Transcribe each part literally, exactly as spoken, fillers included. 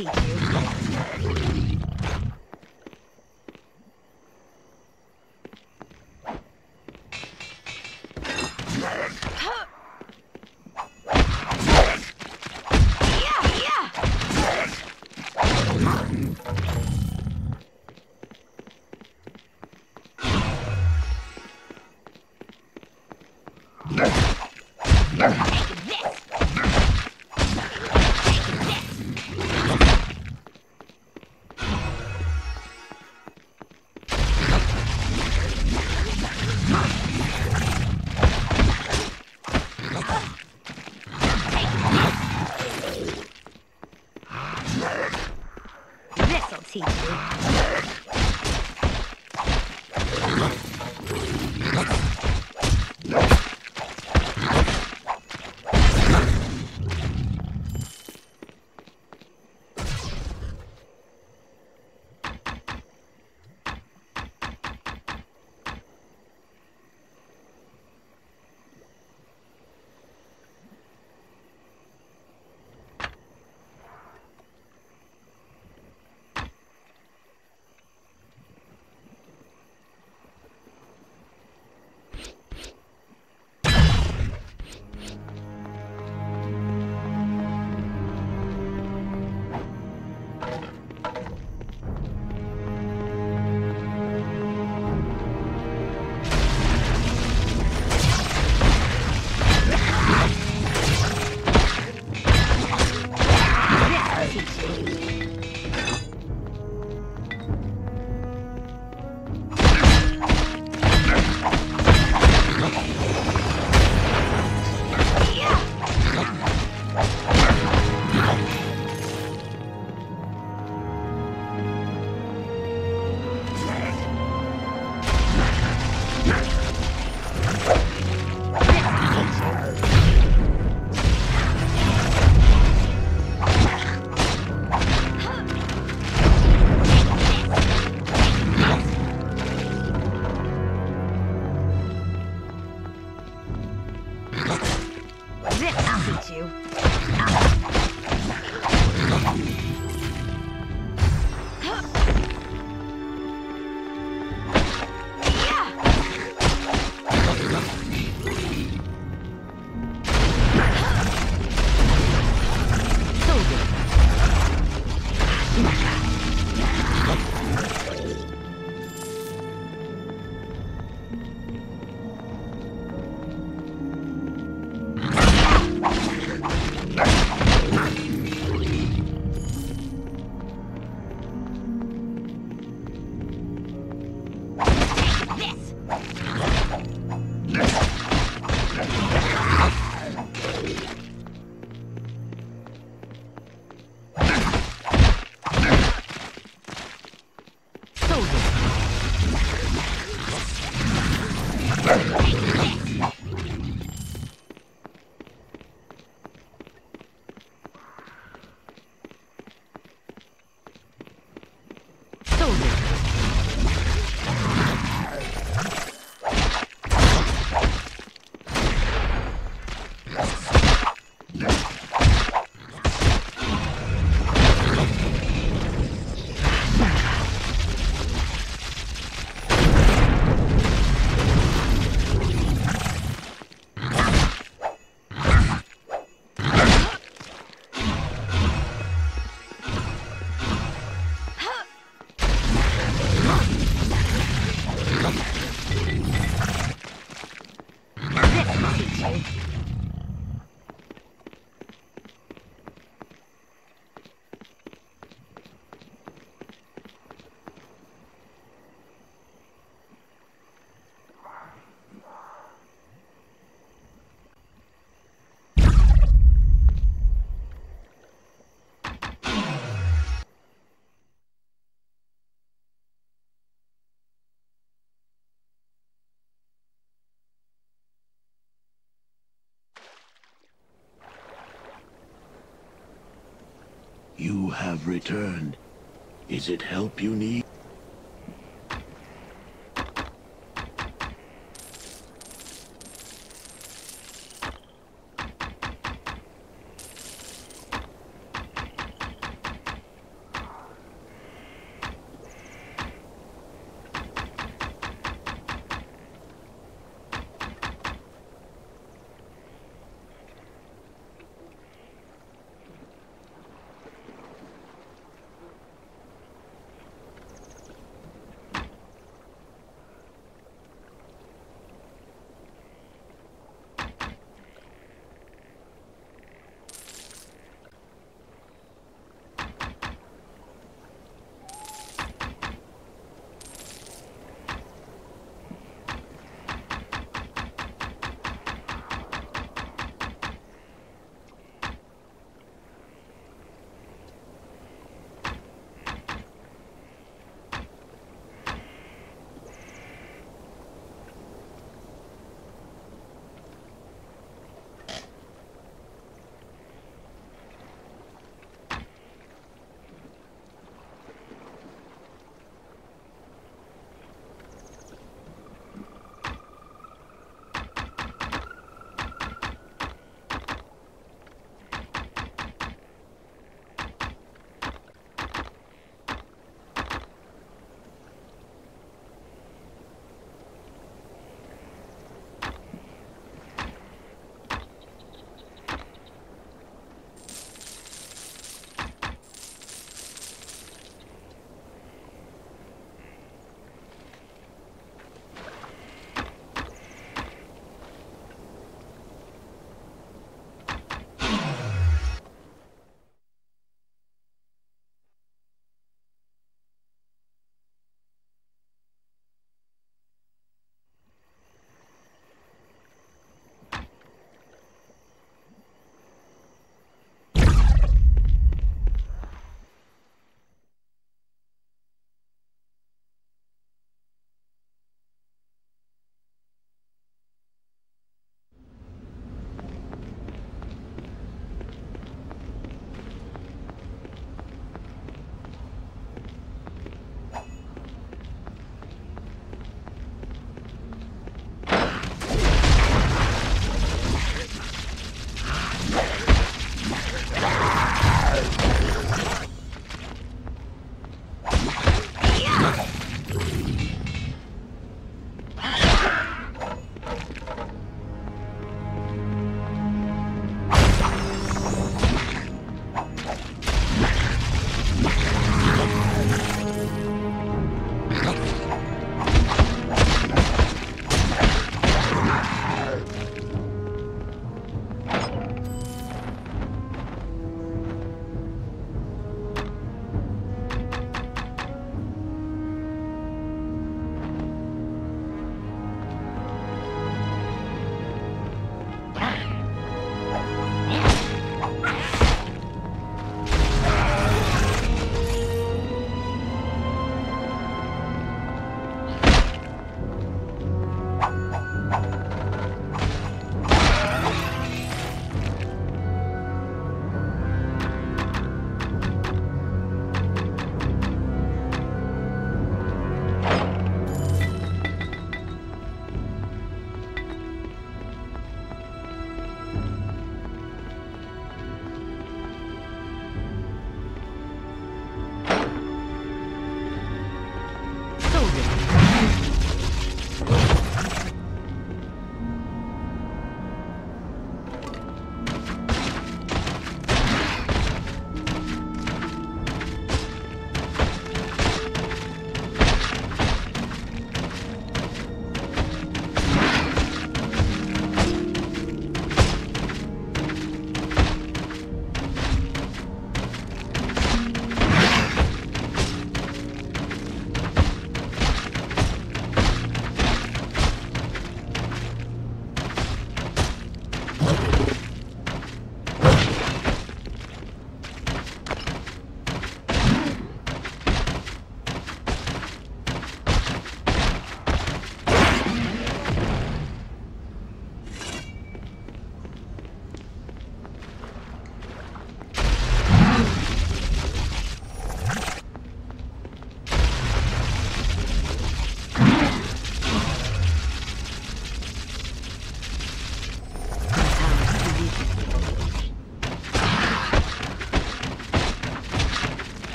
teach you. You have returned. Is it help you need?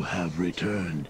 You have returned.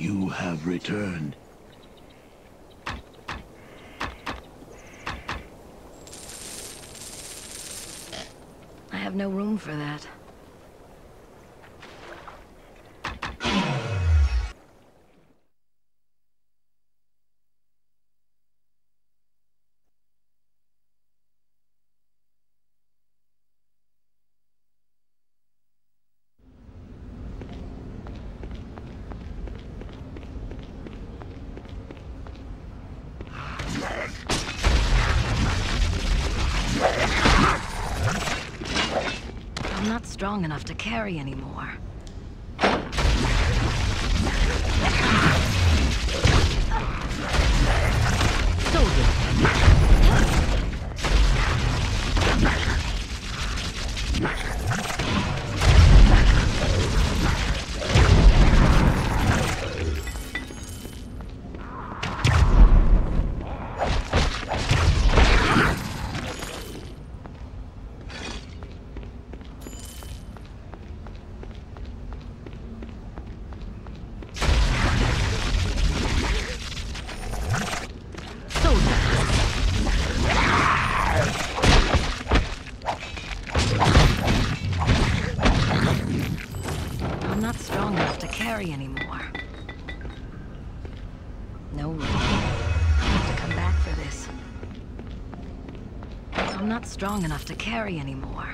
You have returned. I have no room for that. Strong enough to carry anymore. Strong enough to carry anymore.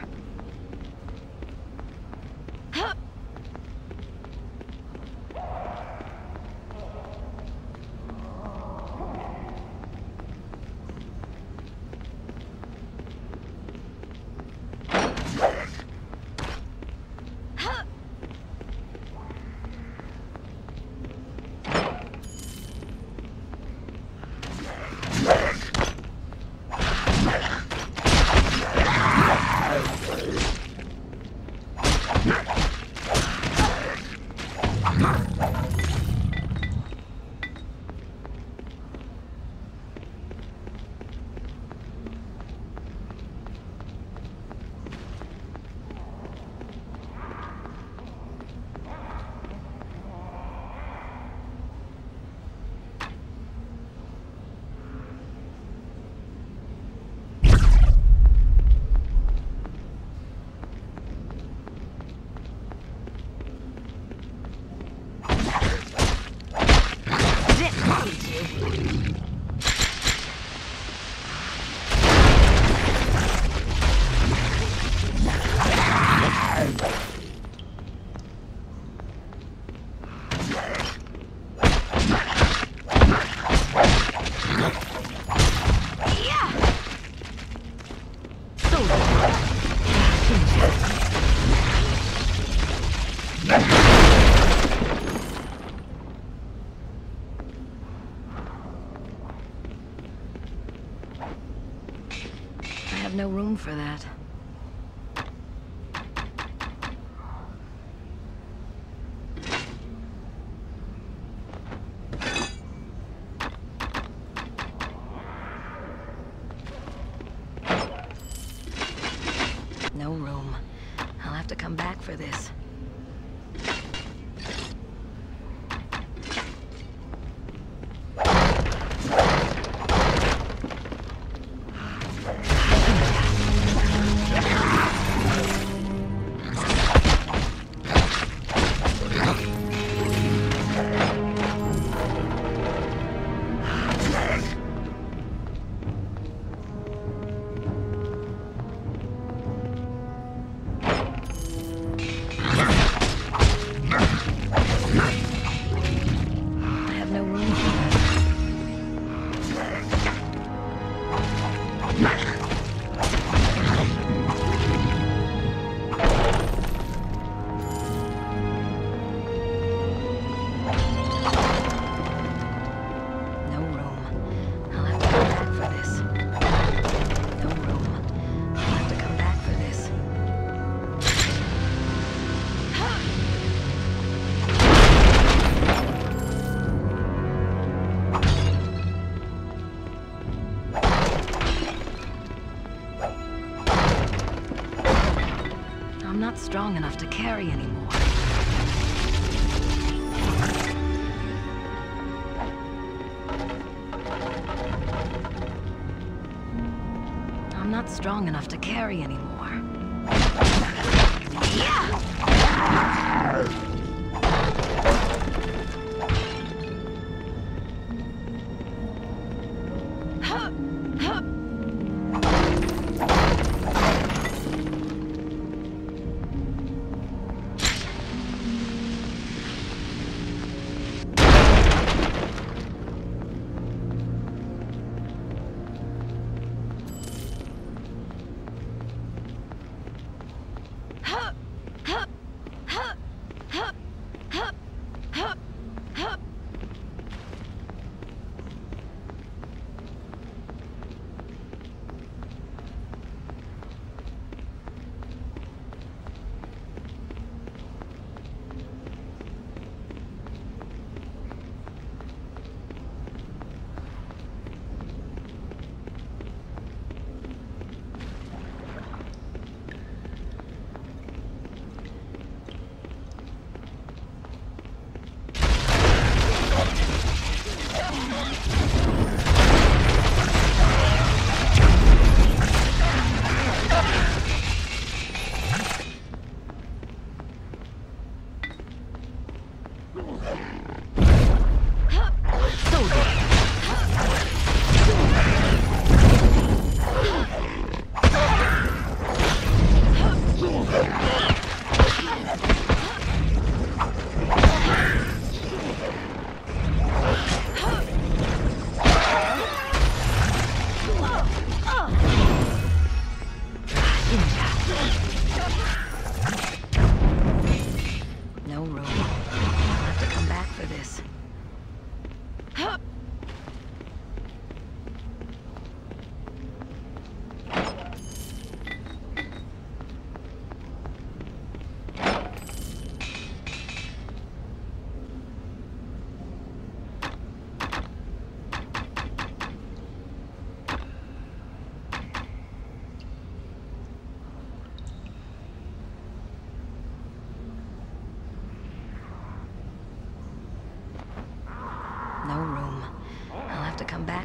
No room for that. No room. I'll have to come back for this. I'm not strong enough to carry anymore. I'm not strong enough to carry anymore. Yeah!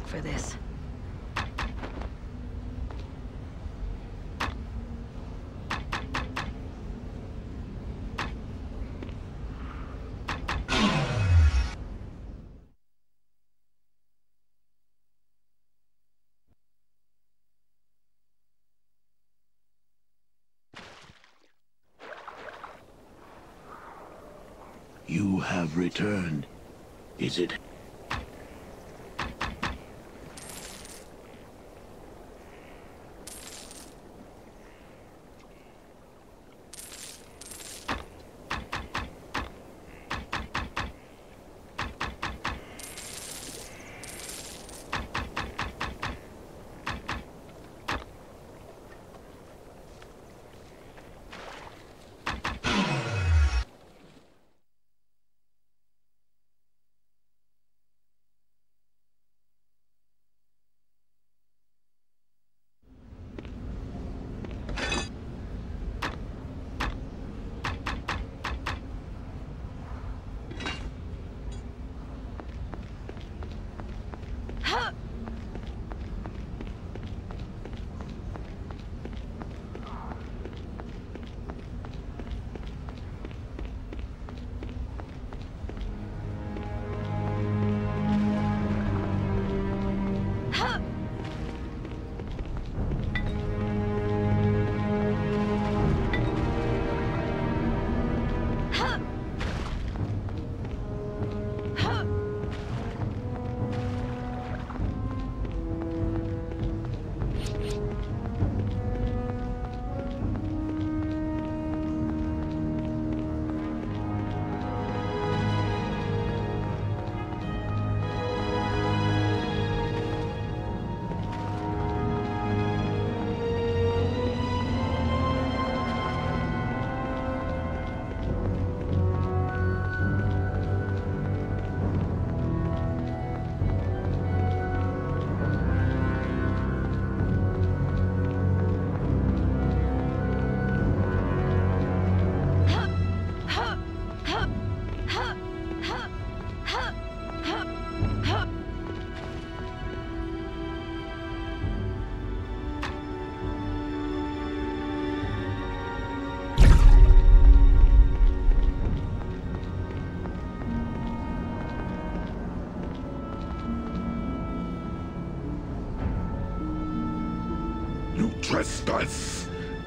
For this. You have returned. Is it?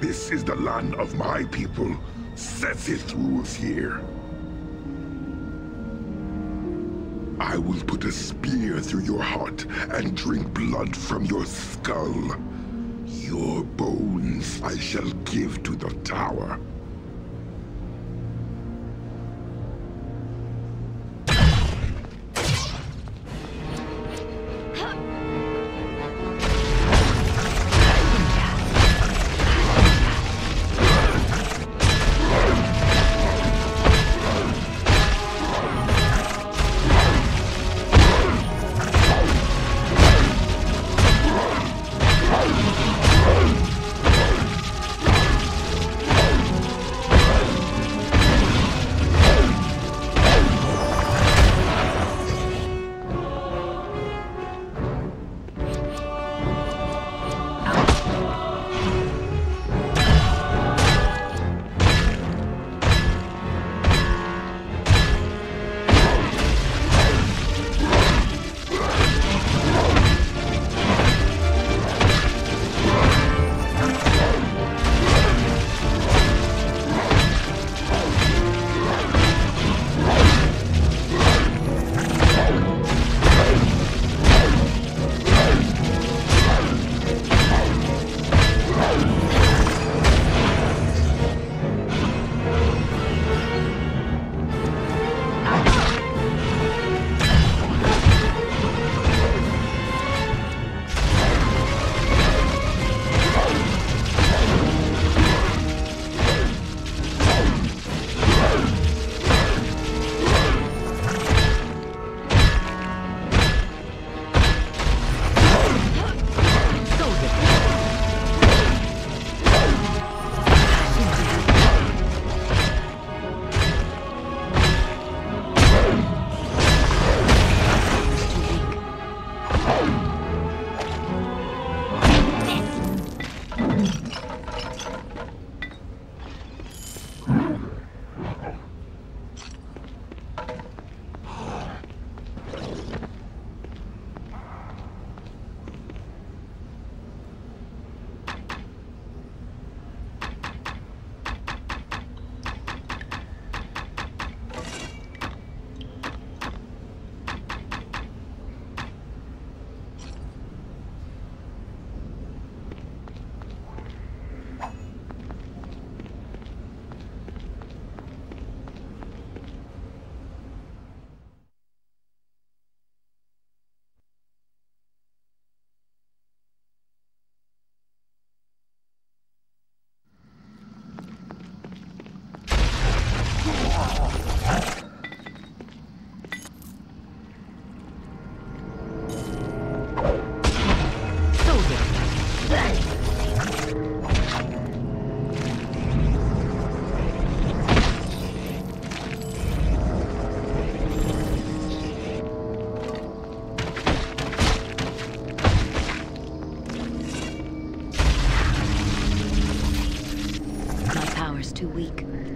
This is the land of my people. Sethith rules here. I will put a spear through your heart and drink blood from your skull. Your bones I shall give to the tower. Too weak.